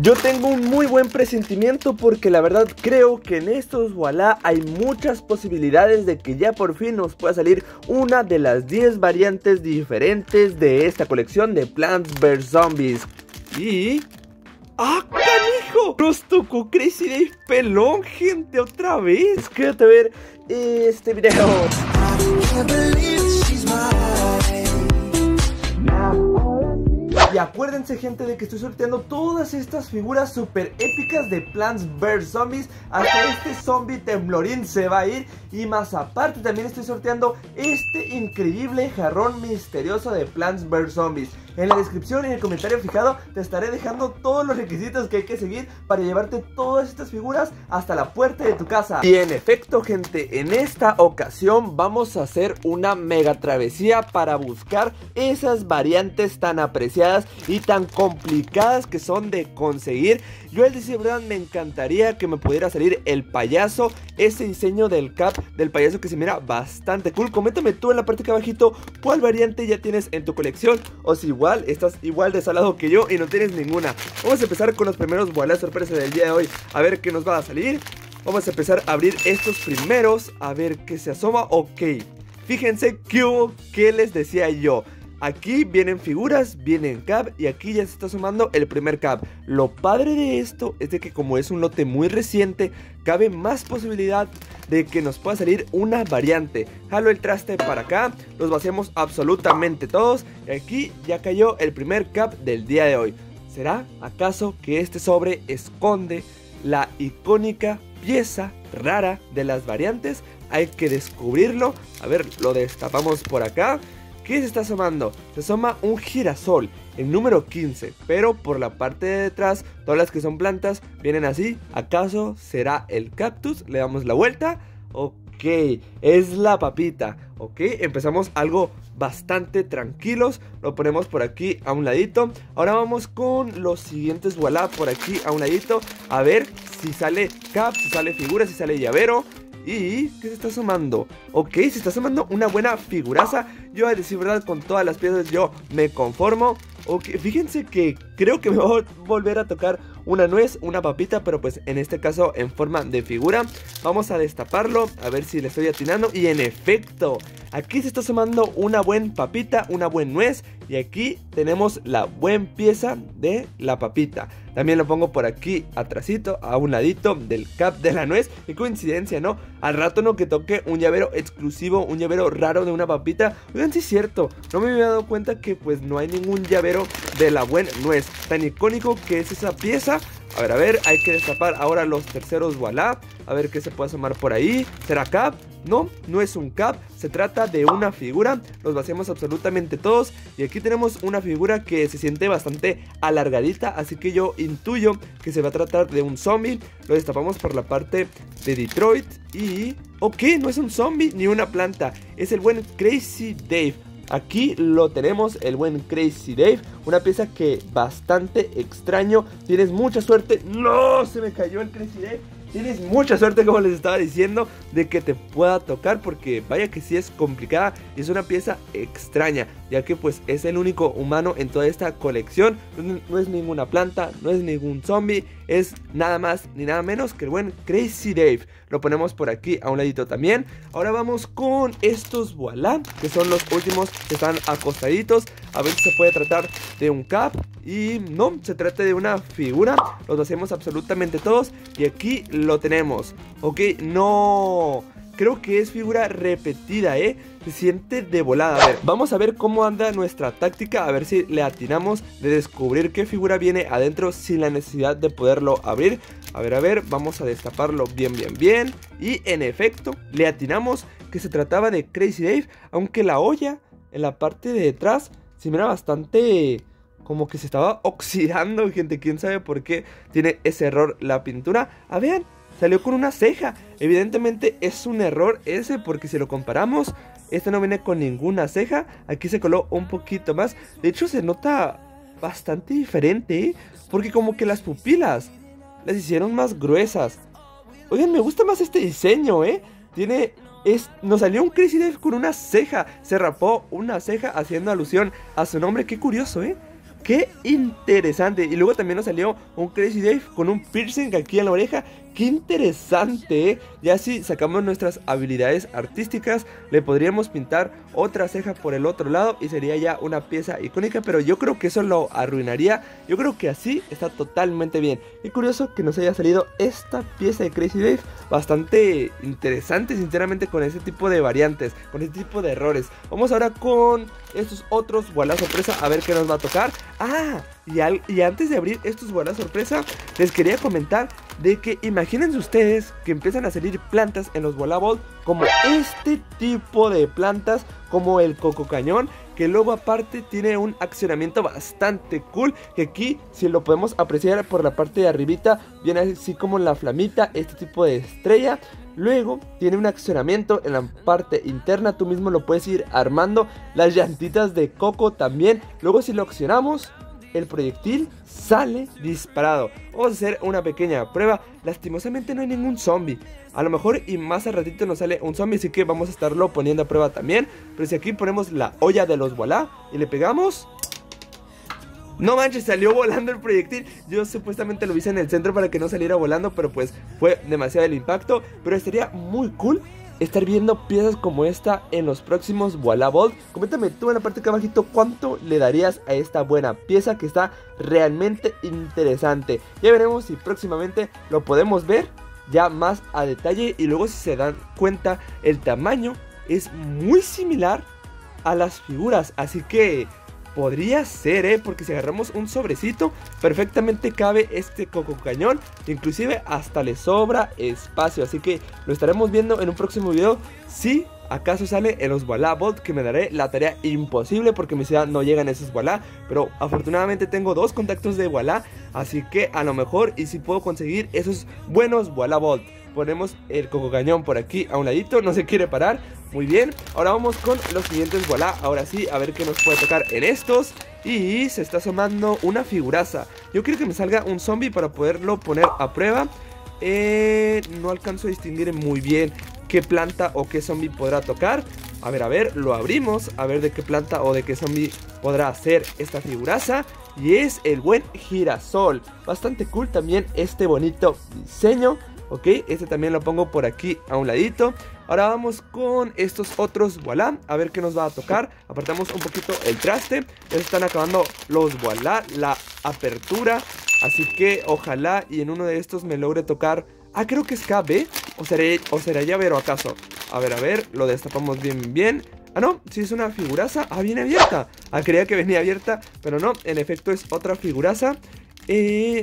Yo tengo un muy buen presentimiento porque la verdad creo que en estos Vuala hay muchas posibilidades de que ya por fin nos pueda salir una de las 10 variantes diferentes de esta colección de Plants vs Zombies. Y... ¡ah, canijo! Nos tocó Crazy Dave pelón, gente, otra vez. Quédate a ver este video. Y acuérdense, gente, de que estoy sorteando todas estas figuras super épicas de Plants vs Zombies. Hasta este zombie temblorín se va a ir. Y más aparte también estoy sorteando este increíble jarrón misterioso de Plants vs Zombies. En la descripción y en el comentario fijado te estaré dejando todos los requisitos que hay que seguir para llevarte todas estas figuras hasta la puerta de tu casa. Y en efecto, gente, en esta ocasión vamos a hacer una mega travesía para buscar esas variantes tan apreciadas y tan complicadas que son de conseguir. Yo les decía, verdad, me encantaría que me pudiera salir el payaso, ese diseño del cap del payaso que se mira bastante cool. Coméntame tú en la parte de abajito cuál variante ya tienes en tu colección, o si igual estás igual de salado que yo y no tienes ninguna. Vamos a empezar con los primeros Vuala Sorpresa del día de hoy, a ver qué nos va a salir. Vamos a empezar a abrir estos primeros, a ver qué se asoma. Ok, fíjense que hubo, que les decía yo. Aquí vienen figuras, vienen cap y aquí ya se está sumando el primer cap. Lo padre de esto es de que como es un lote muy reciente, cabe más posibilidad de que nos pueda salir una variante. Jalo el traste para acá, los vaciamos absolutamente todos y aquí ya cayó el primer cap del día de hoy. ¿Será acaso que este sobre esconde la icónica pieza rara de las variantes? Hay que descubrirlo. A ver, lo destapamos por acá. ¿Qué se está asomando? Se asoma un girasol, el número 15, pero por la parte de detrás, todas las que son plantas vienen así. ¿Acaso será el cactus? Le damos la vuelta. Ok, es la papita. Ok, empezamos algo bastante tranquilos. Lo ponemos por aquí a un ladito. Ahora vamos con los siguientes Vuala por aquí a un ladito. A ver si sale cap, si sale figura, si sale llavero. ¿Y qué se está asomando? Ok, se está asomando una buena figuraza. Yo a decir verdad, con todas las piezas yo me conformo. Ok, fíjense que creo que me va a volver a tocar una nuez, una papita, pero pues en este caso en forma de figura. Vamos a destaparlo, a ver si le estoy atinando. Y en efecto, aquí se está asomando una buena papita, una buena nuez. Y aquí tenemos la buena pieza de la papita. También lo pongo por aquí atrasito, a un ladito del cap de la nuez. Qué coincidencia, ¿no? Al rato no que toque un llavero exclusivo, un llavero raro de una papita. Oigan, sí es cierto, no me había dado cuenta que pues no hay ningún llavero de la buena nuez. Tan icónico que es esa pieza. A ver, hay que destapar ahora los terceros Vuala. A ver qué se puede asomar por ahí. ¿Será cap? No, no es un cap. Se trata de una figura. Los vaciamos absolutamente todos. Y aquí tenemos una figura que se siente bastante alargadita, así que yo intuyo que se va a tratar de un zombie. Lo destapamos por la parte de Detroit. Y... ok, no es un zombie ni una planta. Es el buen Crazy Dave. Aquí lo tenemos, el buen Crazy Dave. Una pieza que bastante extraño. Tienes mucha suerte. ¡No! Se me cayó el Crazy Dave. Tienes mucha suerte, como les estaba diciendo, de que te pueda tocar, porque vaya que sí es complicada. Es una pieza extraña, ya que pues es el único humano en toda esta colección. No es ninguna planta, no es ningún zombie. Es nada más ni nada menos que el buen Crazy Dave. Lo ponemos por aquí a un ladito también. Ahora vamos con estos Vuala, que son los últimos que están acostaditos. A ver si se puede tratar de un cap. Y no, se trata de una figura. Los hacemos absolutamente todos. Y aquí lo tenemos. Ok, no... creo que es figura repetida, ¿eh? Se siente de volada. A ver, vamos a ver cómo anda nuestra táctica. A ver si le atinamos de descubrir qué figura viene adentro sin la necesidad de poderlo abrir. A ver, vamos a destaparlo bien, bien, bien. Y en efecto, le atinamos que se trataba de Crazy Dave. Aunque la olla en la parte de detrás se mira bastante... como que se estaba oxidando, gente. ¿Quién sabe por qué tiene ese error la pintura? Ah, vean, salió con una ceja. Evidentemente es un error ese, porque si lo comparamos, este no viene con ninguna ceja. Aquí se coló un poquito más. De hecho se nota bastante diferente, ¿eh? Porque como que las pupilas las hicieron más gruesas. Oigan, me gusta más este diseño, ¿eh? Tiene... nos salió un Crazy Dave con una ceja. Se rapó una ceja haciendo alusión a su nombre. Qué curioso, ¿eh? ¡Qué interesante! Y luego también nos salió un Crazy Dave con un piercing aquí en la oreja. ¡Qué interesante! ¿Eh? Ya si sacamos nuestras habilidades artísticas, le podríamos pintar otra ceja por el otro lado y sería ya una pieza icónica, pero yo creo que eso lo arruinaría. Yo creo que así está totalmente bien. Y curioso que nos haya salido esta pieza de Crazy Dave. Bastante interesante, sinceramente, con este tipo de variantes, con este tipo de errores. Vamos ahora con estos otros Vuala Sorpresa a ver qué nos va a tocar. ¡Ah! Y antes de abrir estos Vuala Sorpresa, les quería comentar de que imagínense ustedes que empiezan a salir plantas en los Walabot, como este tipo de plantas, como el COCO Cañón, que luego aparte tiene un accionamiento bastante cool, que aquí si lo podemos apreciar por la parte de arribita, viene así como la flamita, este tipo de estrella. Luego tiene un accionamiento en la parte interna, tú mismo lo puedes ir armando, las llantitas de coco también. Luego si lo accionamos, el proyectil sale disparado. Vamos a hacer una pequeña prueba. Lastimosamente no hay ningún zombie. A lo mejor y más al ratito nos sale un zombie, así que vamos a estarlo poniendo a prueba también. Pero si aquí ponemos la olla de los Vuala y le pegamos, no manches, salió volando el proyectil. Yo supuestamente lo hice en el centro para que no saliera volando, pero pues fue demasiado el impacto. Pero estaría muy cool estar viendo piezas como esta en los próximos Walabot. Coméntame tú en la parte de acá abajito cuánto le darías a esta buena pieza que está realmente interesante. Ya veremos si próximamente lo podemos ver ya más a detalle. Y luego si se dan cuenta, el tamaño es muy similar a las figuras, así que podría ser, porque si agarramos un sobrecito, perfectamente cabe este COCO Cañón. Inclusive hasta le sobra espacio, así que lo estaremos viendo en un próximo video. Si acaso sale en los Walabot, que me daré la tarea imposible porque en mi ciudad no llegan esos Walá. Pero afortunadamente tengo dos contactos de Walá, así que a lo mejor y si puedo conseguir esos buenos Walabot. Ponemos el COCO Cañón por aquí a un ladito, no se quiere parar. Muy bien, ahora vamos con los siguientes Vuala. Ahora sí, a ver qué nos puede tocar en estos. Y se está asomando una figuraza. Yo quiero que me salga un zombie para poderlo poner a prueba. No alcanzo a distinguir muy bien qué planta o qué zombie podrá tocar. A ver, lo abrimos. A ver de qué planta o de qué zombie podrá hacer esta figuraza. Y es el buen girasol. Bastante cool también este bonito diseño. Ok, este también lo pongo por aquí a un ladito. Ahora vamos con estos otros Vuala, a ver qué nos va a tocar. Apartamos un poquito el traste. Ya están acabando los Vuala, la apertura, así que ojalá y en uno de estos me logre tocar. Ah, creo que es KB, o será llavero acaso. A ver, lo destapamos bien, bien. Ah, no, sí es una figuraza. Ah, viene abierta. Ah, creía que venía abierta, pero no, en efecto es otra figuraza.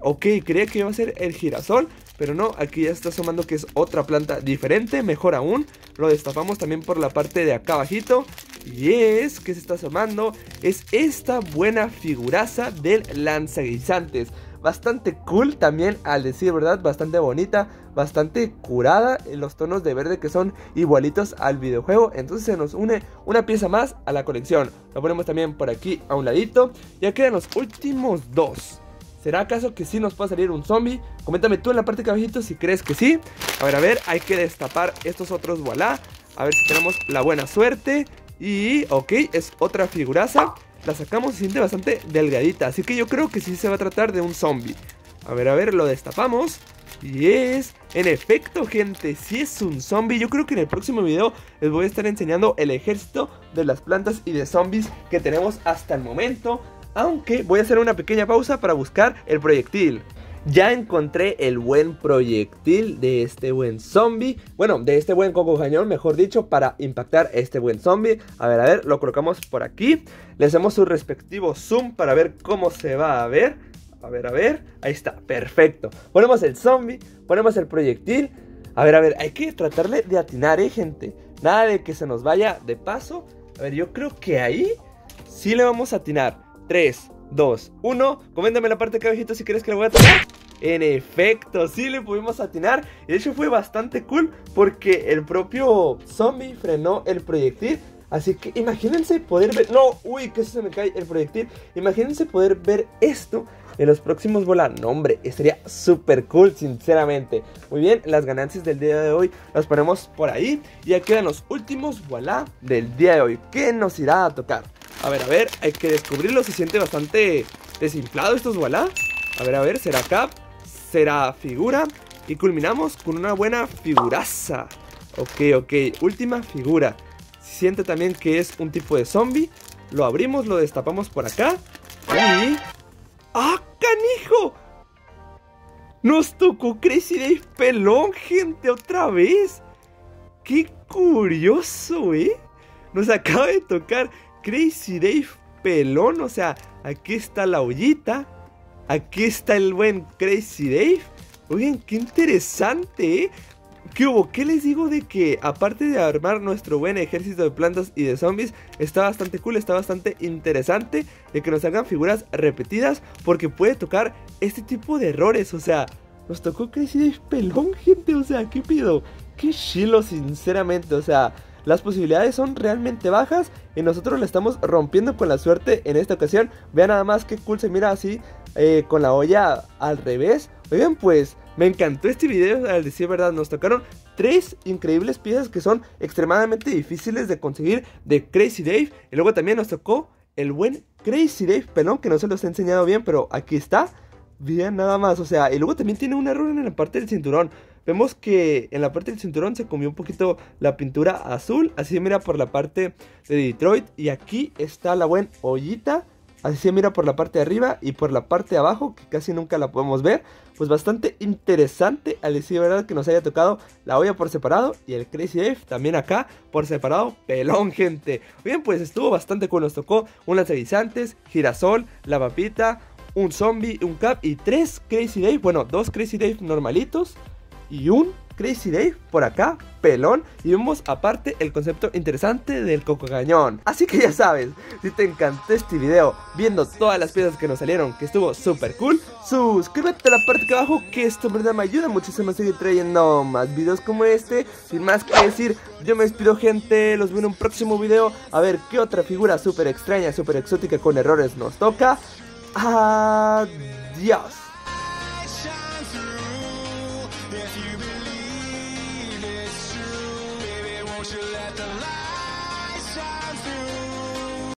Ok, creía que iba a ser el girasol, pero no, aquí ya está asomando que es otra planta diferente, mejor aún. Lo destapamos también por la parte de acá abajito. Y es que se está asomando, es esta buena figuraza del lanzaguisantes. Bastante cool también al decir verdad, bastante bonita, bastante curada en los tonos de verde que son igualitos al videojuego. Entonces se nos une una pieza más a la colección. Lo ponemos también por aquí a un ladito. Ya quedan los últimos dos. ¿Será acaso que sí nos pueda salir un zombie? Coméntame tú en la parte de abajito si crees que sí. A ver, hay que destapar estos otros Vuala. A ver si tenemos la buena suerte. Y, ok, es otra figuraza. La sacamos, se siente bastante delgadita, así que yo creo que sí se va a tratar de un zombie. A ver, lo destapamos. Y es, en efecto gente, sí es un zombie. Yo creo que en el próximo video les voy a estar enseñando el ejército de las plantas y de zombies que tenemos hasta el momento. Aunque voy a hacer una pequeña pausa para buscar el proyectil. Ya encontré el buen proyectil de este buen zombie. Bueno, de este buen COCO Cañón, mejor dicho, para impactar este buen zombie. A ver, lo colocamos por aquí. Le hacemos su respectivo zoom para ver cómo se va a ver. A ver, ahí está, perfecto. Ponemos el zombie, ponemos el proyectil. A ver, hay que tratarle de atinar, gente. Nada de que se nos vaya de paso. Yo creo que ahí sí le vamos a atinar. 3, 2, 1, coméntame en la parte de acá abajito si crees que le voy a atinar. En efecto, sí le pudimos atinar. Y de hecho fue bastante cool porque el propio zombie frenó el proyectil. Así que imagínense poder ver... No, uy, que eso se me cae el proyectil. Imagínense poder ver esto en los próximos Vuala. No, hombre, estaría súper cool, sinceramente. Muy bien, las ganancias del día de hoy las ponemos por ahí. Y ya quedan los últimos Vuala del día de hoy. ¿Qué nos irá a tocar? A ver, hay que descubrirlo. Se siente bastante desinflado estos Vuala. A ver, será cap, será figura. Y culminamos con una buena figuraza. Ok, última figura. Se siente también que es un tipo de zombie. Lo abrimos, lo destapamos por acá. Y... ¡ah, canijo! Nos tocó Crazy Dave pelón, gente, otra vez. ¡Qué curioso, eh! Nos acaba de tocar Crazy Dave pelón. O sea, aquí está la ollita. Aquí está el buen Crazy Dave. Oigan, qué interesante, ¿eh? ¿Qué hubo? ¿Qué les digo de que aparte de armar nuestro buen ejército de plantas y de zombies, está bastante cool, está bastante interesante de que nos hagan figuras repetidas, porque puede tocar este tipo de errores? O sea, nos tocó Crazy Dave pelón, gente. O sea, ¿qué pido? Qué chilo, sinceramente. O sea, las posibilidades son realmente bajas y nosotros la estamos rompiendo con la suerte en esta ocasión. Vean nada más qué cool se mira así, con la olla al revés. Oigan, pues me encantó este video, al decir verdad. Nos tocaron 3 increíbles piezas que son extremadamente difíciles de conseguir de Crazy Dave. Y luego también nos tocó el buen Crazy Dave pelón, que no se los he enseñado bien, pero aquí está. Vean nada más, o sea, y luego también tiene un error en la parte del cinturón. Vemos que en la parte del cinturón se comió un poquito la pintura azul. Así se mira por la parte de Detroit. Y aquí está la buena ollita. Así se mira por la parte de arriba y por la parte de abajo, que casi nunca la podemos ver. Pues bastante interesante, al decir verdad, que nos haya tocado la olla por separado y el Crazy Dave también acá por separado pelón, gente. Bien, pues estuvo bastante cool. Nos tocó un lanzaguisantes, girasol, la papita, un zombie, un cap y 3 Crazy Dave. Bueno, 2 Crazy Dave normalitos y un Crazy Dave por acá pelón. Y vemos aparte el concepto interesante del Coco Cañón. Así que ya sabes, si te encantó este video, viendo todas las piezas que nos salieron, que estuvo súper cool, suscríbete a la parte de abajo, que esto en verdad me ayuda muchísimo a seguir trayendo más videos como este. Sin más que decir, yo me despido, gente. Los veo en un próximo video, a ver qué otra figura súper extraña, súper exótica, con errores nos toca. Adiós. Let the light shine through.